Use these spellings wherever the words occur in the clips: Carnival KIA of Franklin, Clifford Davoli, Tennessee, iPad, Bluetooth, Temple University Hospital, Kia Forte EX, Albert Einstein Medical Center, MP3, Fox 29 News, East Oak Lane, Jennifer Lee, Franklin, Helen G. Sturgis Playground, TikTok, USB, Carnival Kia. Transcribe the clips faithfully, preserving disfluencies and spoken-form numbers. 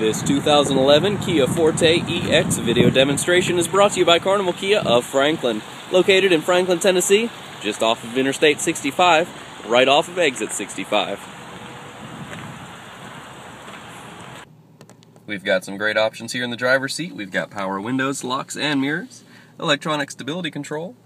This two thousand eleven Kia Forte E X video demonstration is brought to you by Carnival Kia of Franklin, located in Franklin, Tennessee, just off of Interstate sixty-five, right off of Exit sixty-five. We've got some great options here in the driver's seat. We've got power windows, locks and mirrors, electronic stability control,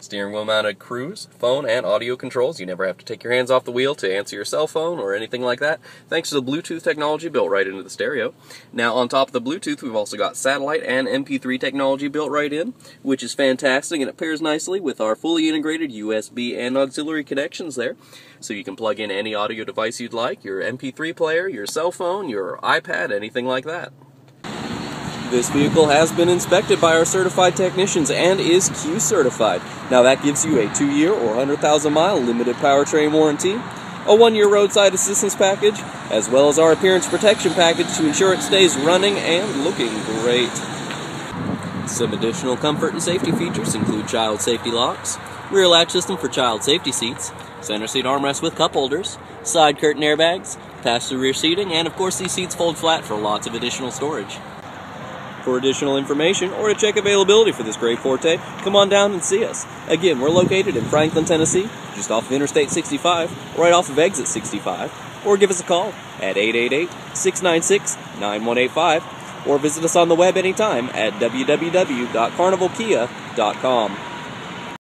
steering wheel mounted cruise, phone and audio controls. You never have to take your hands off the wheel to answer your cell phone or anything like that, thanks to the Bluetooth technology built right into the stereo. Now on top of the Bluetooth, we've also got satellite and M P three technology built right in, which is fantastic, and it pairs nicely with our fully integrated U S B and auxiliary connections there. So you can plug in any audio device you'd like, your M P three player, your cell phone, your iPad, anything like that. This vehicle has been inspected by our certified technicians and is Q certified. Now that gives you a two year or one hundred thousand mile limited powertrain warranty, a one year roadside assistance package, as well as our appearance protection package to ensure it stays running and looking great. Some additional comfort and safety features include child safety locks, rear latch system for child safety seats, center seat armrest with cup holders, side curtain airbags, pass-through rear seating, and of course these seats fold flat for lots of additional storage. For additional information or to check availability for this great Forte, come on down and see us. Again, we're located in Franklin, Tennessee, just off of Interstate sixty-five, right off of Exit sixty-five, or give us a call at eight eight eight, six nine six, nine one eight five, or visit us on the web anytime at w w w dot carnival kia dot com.